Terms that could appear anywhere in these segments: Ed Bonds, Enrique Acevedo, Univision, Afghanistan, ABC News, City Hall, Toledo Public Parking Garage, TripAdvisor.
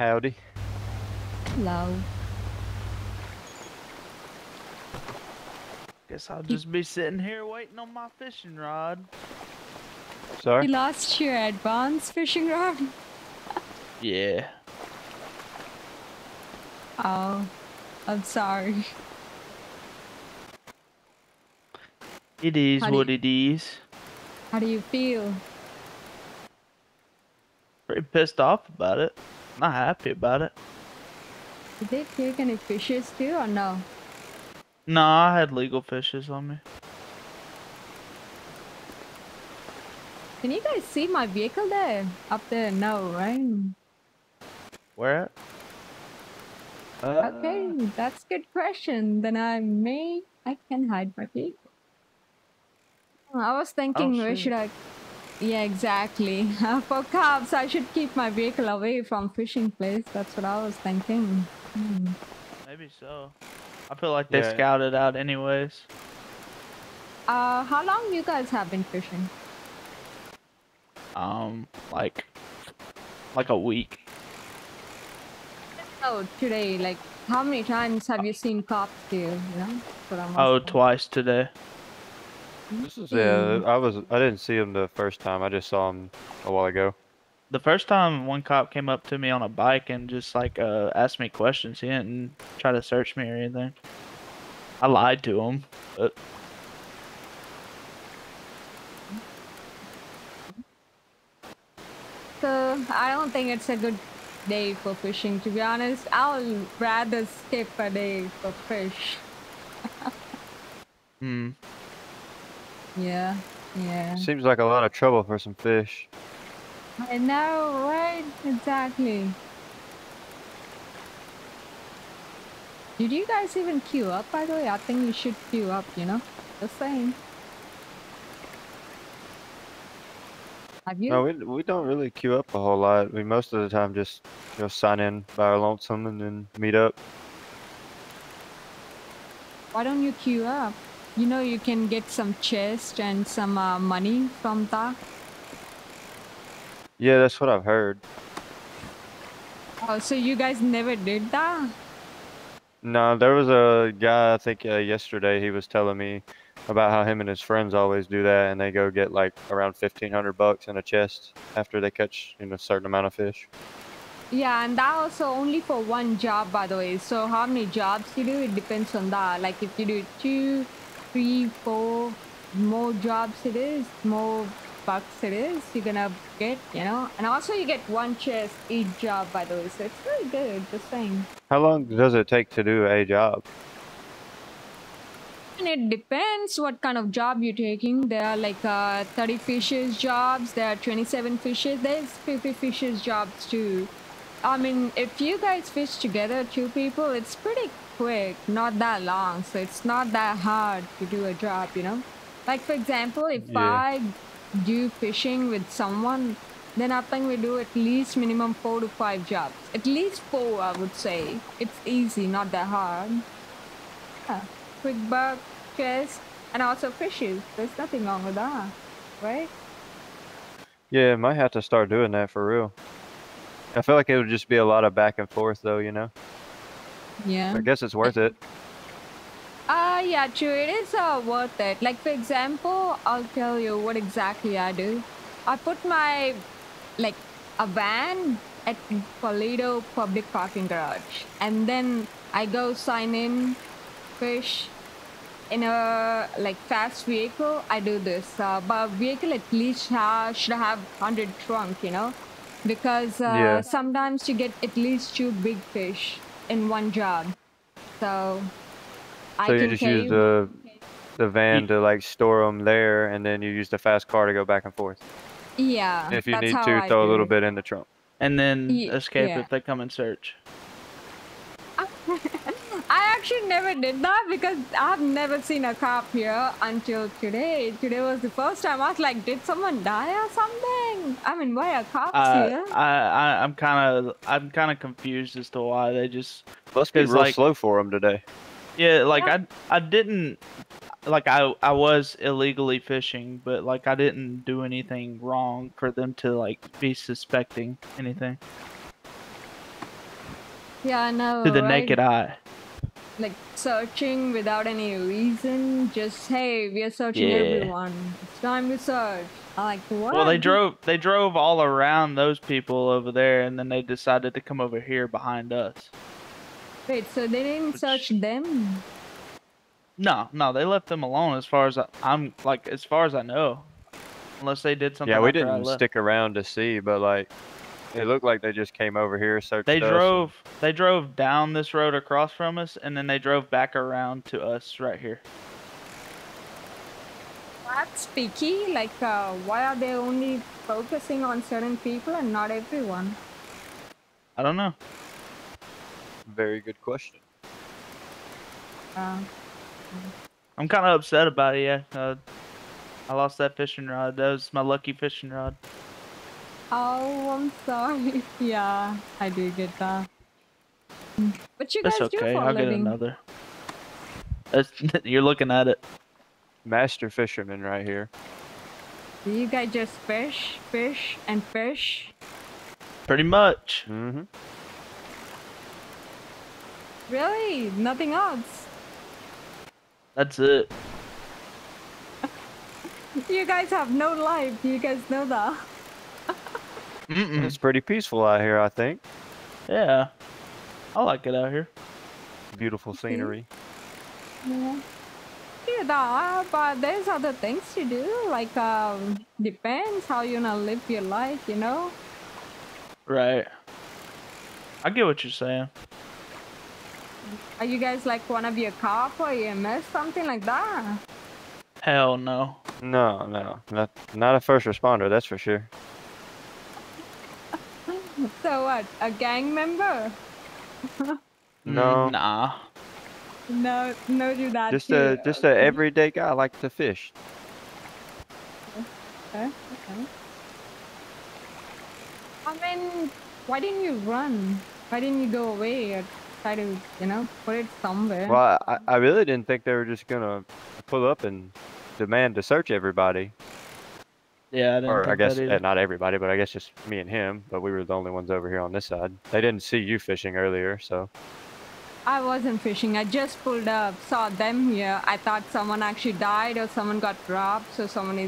Howdy. Hello. Guess I'll just be sitting here waiting on my fishing rod. Sorry? You lost your Ed Bonds fishing rod? Yeah. Oh, I'm sorry. It is what it is. How do you feel? Pretty pissed off about it. Not happy about it. Did they take any fishes too or no? No, I had legal fishes on me. Can you guys see my vehicle there? Up there? No, right? Where at? Okay, that's a good question. Then I can hide my vehicle. I was thinking, where should I? Yeah, exactly. For cops, I should keep my vehicle away from fishing place. That's what I was thinking. Maybe so. I feel like they scouted out anyways. How long you guys have been fishing? Like a week. Oh, today, like, how many times have you seen cops here? You know? Oh, twice today. This is, yeah, I didn't see him the first time. I just saw him a while ago. The first time, one cop came up to me on a bike and just like asked me questions. He didn't try to search me or anything. I lied to him. But... So I don't think it's a good day for fishing. To be honest, I'll rather skip a day for fish. Hmm. Yeah, yeah. Seems like a lot of trouble for some fish. I know, right? Exactly. Did you guys even queue up, by the way? I think you should queue up, you know? Just saying. Have you? No, we don't really queue up a whole lot. We most of the time just, you know, sign in by our lonesome and then meet up. Why don't you queue up? You know, you can get some chest and some money from that. Yeah, that's what I've heard. Oh, so you guys never did that? No, there was a guy, I think yesterday, he was telling me about how him and his friends always do that, and they go get like around 1,500 bucks in a chest after they catch, you know, a certain amount of fish. Yeah, and that also only for one job, by the way. So how many jobs you do, it depends on that. Like if you do 2, 3, 4 more jobs it is, more bucks it is, you're gonna get, you know. And also you get one chest each job, by the way, so it's really good, just saying. How long does it take to do a job? And it depends what kind of job you're taking. There are like 30 fishes jobs, there are 27 fishes, there's 50 fishes jobs too. I mean, if you guys fish together, 2 people, it's pretty quick, not that long, so it's not that hard to do a job, you know? Like, for example, if I do fishing with someone, then I think we do at least minimum 4 to 5 jobs. At least 4, I would say. It's easy, not that hard. Yeah. Quick buck, chest, and also fishes. There's nothing wrong with that, right? Yeah, I might have to start doing that for real. I feel like it would just be a lot of back and forth, though, you know? Yeah. I guess it's worth it. Yeah, true. It is worth it. Like, for example, I'll tell you what exactly I do. I put my, like, a van at Toledo Public Parking Garage. And then I go sign in, fish in a, like, fast vehicle. I do this. But vehicle at least should have 100 trunk, you know? Because sometimes you get at least 2 big fish in one job. So, you just use the van to like store them there, and then you use the fast car to go back and forth. Yeah. If you need to, throw a little bit in the trunk. And then escape if they come and search. I actually never did that because I've never seen a cop here until today. Today was the first time. I was like, did someone die or something? I mean, why are cops here? I'm kind of confused as to why they just. Must be real slow for them today. Yeah, like I didn't, like I was illegally fishing, but like I didn't do anything wrong for them to like be suspecting anything. Yeah, I know. To the naked eye. Like searching without any reason. Just hey, we are searching everyone. It's time to search. I'm like, what? Well, they drove all around those people over there, and then they decided to come over here behind us. Wait, so they didn't search them? No, they left them alone. As far as I know, unless they did something. Yeah, we didn't stick around to see, but like. It looked like they just came over here, searched us. They drove down this road across from us, and then they drove back around to us right here. That's picky. Like, why are they only focusing on certain people and not everyone? I don't know. Very good question. I'm kind of upset about it, yeah. I lost that fishing rod. That was my lucky fishing rod. Oh, I'm sorry. Yeah, I do get that. But you guys do for a living. I'll get another. You're looking at it. Master fisherman right here. Do you guys just fish, fish, and fish? Pretty much. Mm-hmm. Really? Nothing else? That's it. You guys have no life. You guys know that. Mm-mm. It's pretty peaceful out here, I think. Yeah. I like it out here. Beautiful scenery. Yeah. Yeah, but there's other things to do. Like, depends how you're gonna live your life, you know? Right. I get what you're saying. Are you guys like one of your cop or EMS, something like that? Hell no. No. Not a first responder, that's for sure. So what? A gang member? No. Nah. No, do that. Just an everyday guy like to fish. Okay. I mean, why didn't you run? Why didn't you go away or try to, you know, put it somewhere? Well, I really didn't think they were just gonna pull up and demand to search everybody. Yeah, not everybody, but I guess just me and him. But we were the only ones over here on this side. They didn't see you fishing earlier, so. I wasn't fishing. I just pulled up, saw them here. I thought someone actually died or someone got robbed, so someone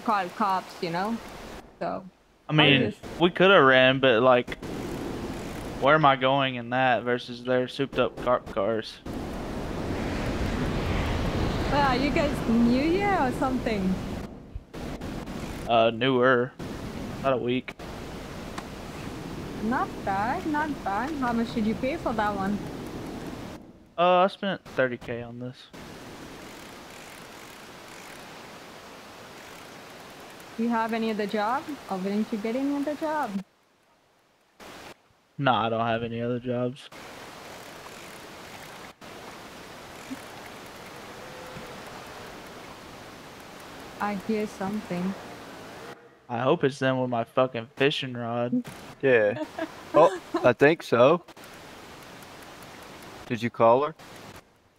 called cops, you know? So. I mean, we could have ran, but like, where am I going in that versus their souped up carp cars? Well, you guys new year or something? Newer. About a week. Not bad. How much did you pay for that one? I spent $30K on this. Do you have any other job? Or willing to get any other job? No, I don't have any other jobs. I hear something. I hope it's them with my fucking fishing rod. Yeah. Oh, I think so. Did you call her?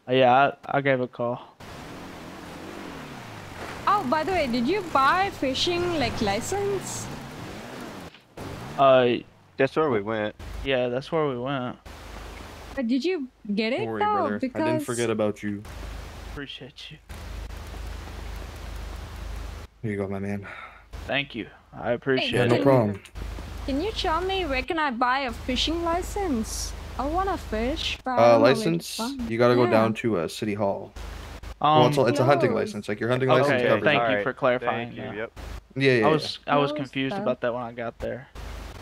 Yeah, I gave a call. Oh, by the way, did you buy fishing, like, license? That's where we went. Yeah, that's where we went. But did you get it, though? Because I didn't forget about you. Appreciate you. Here you go, my man. Thank you. I appreciate it. No problem. Can you tell me where can I buy a fishing license? I want to fish. But license? You gotta go down to City Hall. Well, it's a hunting license. Like your hunting license. Okay, thank you for clarifying. Thank you. Yep. Yeah. I was confused about that when I got there.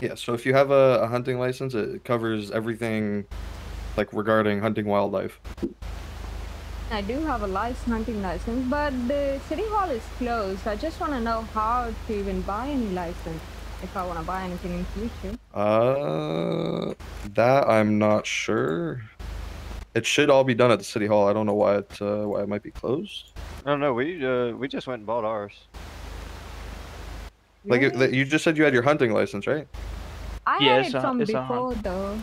Yeah. So if you have a hunting license, it covers everything, like regarding hunting wildlife. I do have a hunting license, but the City Hall is closed. I just want to know how to even buy any license if I want to buy anything in the future. That I'm not sure. It should all be done at the City Hall. I don't know why it might be closed. I don't know. We just went and bought ours. Really? Like you just said you had your hunting license, right? I had it from before, though.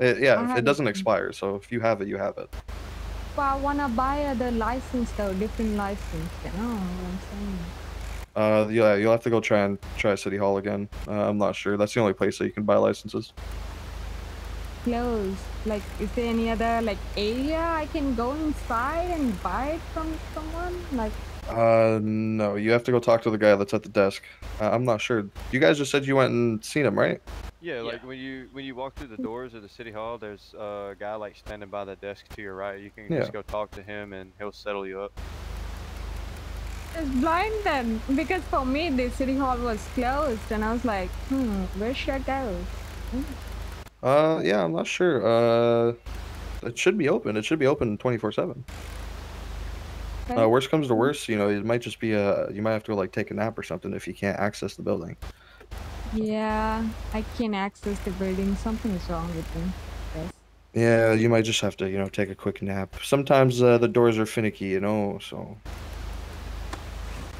It doesn't expire, so if you have it, you have it. I wanna buy the license though, different license. You know what I'm saying? Yeah, you'll have to go try City Hall again. I'm not sure. That's the only place that you can buy licenses. closed. Like, is there any other like area I can go inside and buy it from someone? Like. No, you have to go talk to the guy that's at the desk. I'm not sure. You guys just said you went and seen him, right? Yeah, like when you walk through the doors of the City Hall, there's a guy like standing by the desk to your right. You can just go talk to him and he'll settle you up. It's blind then, because for me the City Hall was closed and I was like, where should I go? Yeah, I'm not sure. It should be open. It should be open 24/7. Worst comes to worst, you know, it might just be you might have to like take a nap or something if you can't access the building. Yeah, I can't access the building. Something is wrong with me. Yes. Yeah, you might just have to, you know, take a quick nap. Sometimes the doors are finicky, you know, so.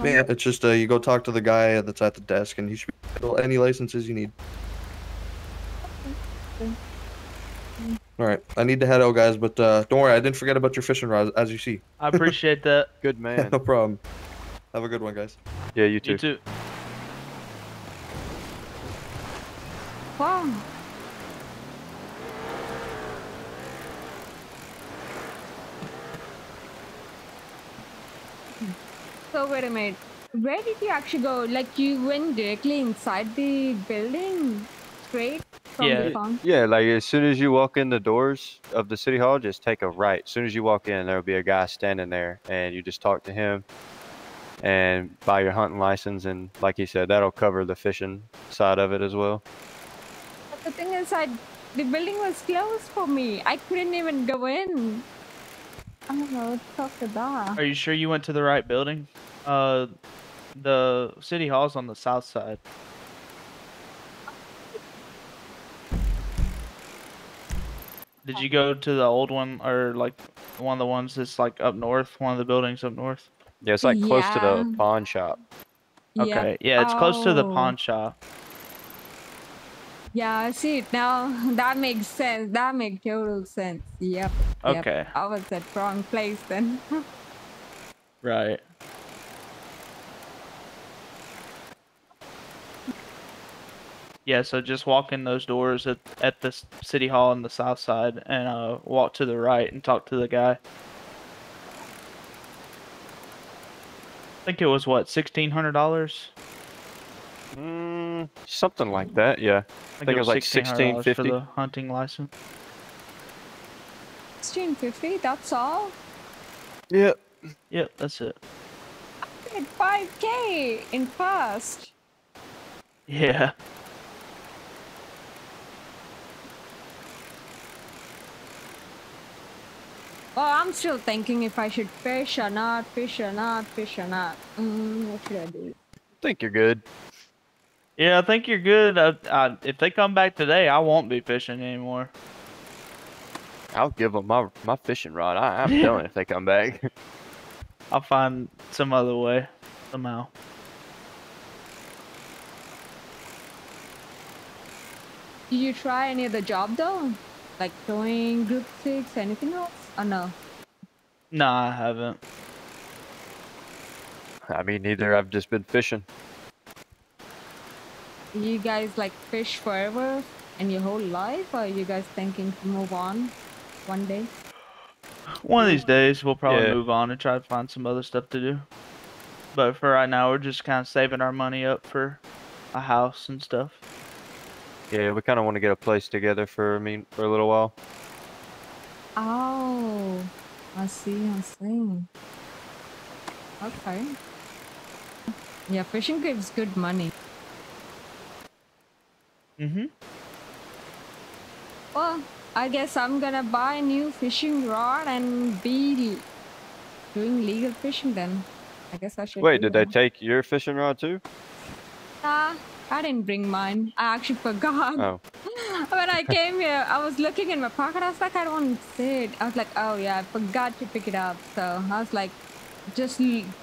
Yeah, it's just you go talk to the guy that's at the desk and he should fill any licenses you need. All right, I need to head out, guys, but don't worry, I didn't forget about your fishing rods, as you see. I appreciate that. Good man. No problem. Have a good one, guys. Yeah, you too. You too. Wow. So wait a minute. Where did you actually go? Like, you went directly inside the building, straight? Yeah, like as soon as you walk in the doors of the City Hall, just take a right. As soon as you walk in, there'll be a guy standing there and you just talk to him and buy your hunting license. And like he said, that'll cover the fishing side of it as well. But the thing is, the building was closed for me. I couldn't even go in. I don't know what to talk about. Are you sure you went to the right building? The City Hall's on the south side. Did you go to the old one, or like one of the ones that's like up north, one of the buildings up north? Yeah, it's like close to the pawn shop. Okay, yeah, it's close to the pawn shop. Yeah, I see it now. That makes sense. That makes total sense. Yep. Okay. Yep. I was at the wrong place then. Right. Yeah, so just walk in those doors at the City Hall on the south side and walk to the right and talk to the guy. I think it was, what, $1,600? Something like that, yeah. I think it was like $1,650 for the hunting license. $1,650, that's all? Yep. Yep, that's it. I did 5K in first. Yeah. Oh, I'm still thinking if I should fish or not. What should I do? I think you're good. Yeah, I think you're good. If they come back today, I won't be fishing anymore. I'll give them my fishing rod. I'm telling if they come back. I'll find some other way, somehow. Did you try any other job, though? Like doing group 6, anything else? Oh, no. No, I haven't. I mean, neither. I've just been fishing. You guys like fish forever and your whole life, or are you guys thinking to move on one day? One of these days, we'll probably move on and try to find some other stuff to do. But for right now, we're just kind of saving our money up for a house and stuff. Yeah, we kind of want to get a place together for a little while. Oh, I see. Okay. Yeah, fishing gives good money. Mm-hmm. Well, I guess I'm gonna buy a new fishing rod and be doing legal fishing then. I guess I should. Wait, did they take your fishing rod too? Nah, I didn't bring mine. I actually forgot. Oh. When I came here, I was looking in my pocket. I was like, I don't see it. I was like, oh yeah, I forgot to pick it up. So I was like,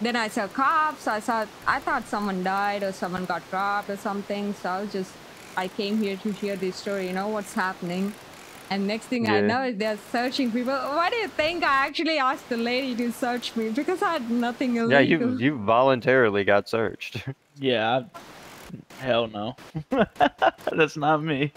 then I saw cops. I thought someone died or someone got robbed or something. So I came here to hear this story, you know, what's happening. And next thing I know, they're searching people. Why do you think I actually asked the lady to search me? Because I had nothing illegal. Yeah, you voluntarily got searched. Hell no. That's not me.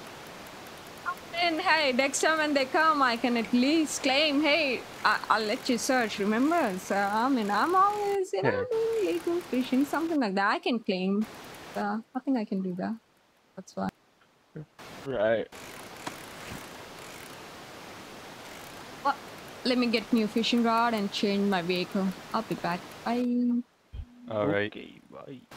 And hey, next time when they come, I can at least claim, hey, I'll let you search, remember? So, I mean, I'm always, you know, doing illegal fishing, something like that. I can claim. I think I can do that. That's why. Right. Well, let me get new fishing rod and change my vehicle. I'll be back. Bye. All right. Okay, bye.